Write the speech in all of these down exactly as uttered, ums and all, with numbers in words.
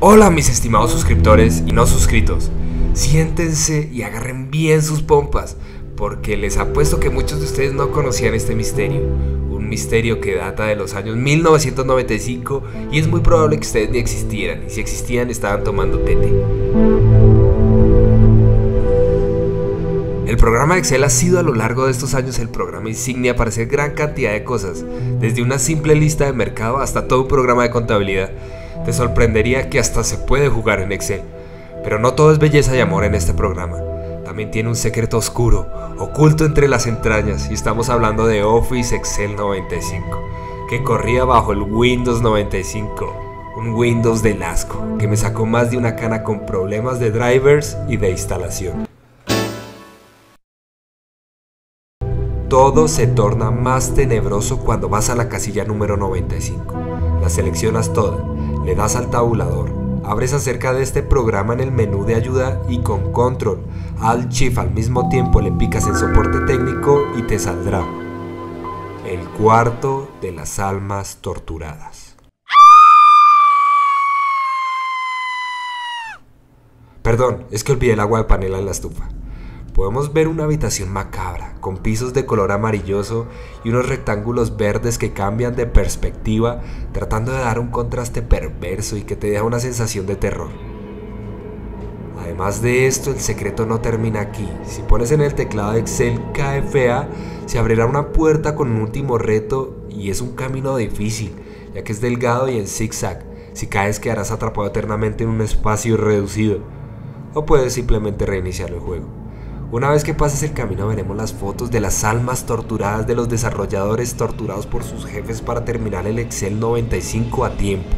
Hola mis estimados suscriptores y no suscritos, siéntense y agarren bien sus pompas, porque les apuesto que muchos de ustedes no conocían este misterio. Un misterio que data de los años mil novecientos noventa y cinco y es muy probable que ustedes ni existieran, y si existían estaban tomando tete. El programa Excel ha sido a lo largo de estos años el programa insignia para hacer gran cantidad de cosas, desde una simple lista de mercado hasta todo un programa de contabilidad. Te sorprendería que hasta se puede jugar en Excel, pero no todo es belleza y amor en este programa. También tiene un secreto oscuro, oculto entre las entrañas, y estamos hablando de Office Excel noventa y cinco, que corría bajo el Windows noventa y cinco, un Windows del asco, que me sacó más de una cana con problemas de drivers y de instalación. Todo se torna más tenebroso cuando vas a la casilla número noventa y cinco, la seleccionas toda, le das al tabulador, abres acerca de este programa en el menú de ayuda y con control, alt, shift al mismo tiempo le picas en soporte técnico y te saldrá el cuarto de las almas torturadas. Perdón, es que olvidé el agua de panela en la estufa. Podemos ver una habitación macabra, con pisos de color amarilloso y unos rectángulos verdes que cambian de perspectiva, tratando de dar un contraste perverso y que te deja una sensación de terror. Además de esto, el secreto no termina aquí. Si pones en el teclado de Excel K F A, se abrirá una puerta con un último reto, y es un camino difícil, ya que es delgado y en zigzag. Si caes, quedarás atrapado eternamente en un espacio reducido, o puedes simplemente reiniciar el juego. Una vez que pases el camino veremos las fotos de las almas torturadas de los desarrolladores torturados por sus jefes para terminar el Excel noventa y cinco a tiempo.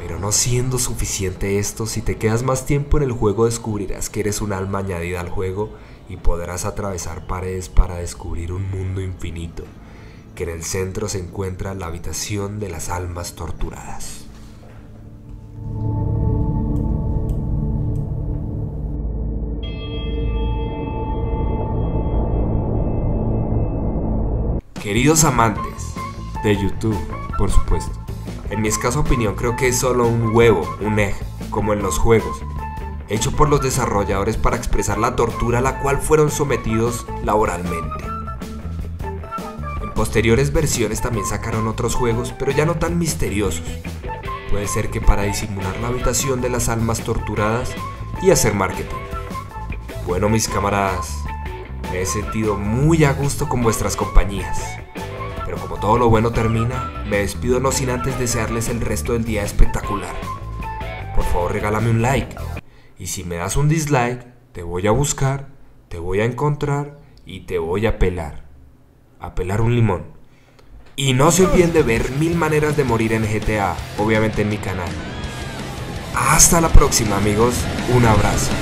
Pero no siendo suficiente esto, si te quedas más tiempo en el juego descubrirás que eres un alma añadida al juego y podrás atravesar paredes para descubrir un mundo infinito, que en el centro se encuentra la habitación de las almas torturadas. Queridos amantes de YouTube, por supuesto, en mi escasa opinión creo que es solo un huevo, un egg, como en los juegos, hecho por los desarrolladores para expresar la tortura a la cual fueron sometidos laboralmente. En posteriores versiones también sacaron otros juegos, pero ya no tan misteriosos. Puede ser que para disimular la habitación de las almas torturadas y hacer marketing. Bueno, mis camaradas, me he sentido muy a gusto con vuestras compañías, pero como todo lo bueno termina, me despido no sin antes desearles el resto del día espectacular. Por favor, regálame un like, y si me das un dislike, te voy a buscar, te voy a encontrar y te voy a pelar, a pelar un limón. Y no se olviden de ver mil maneras de morir en G T A, obviamente en mi canal. Hasta la próxima amigos, un abrazo.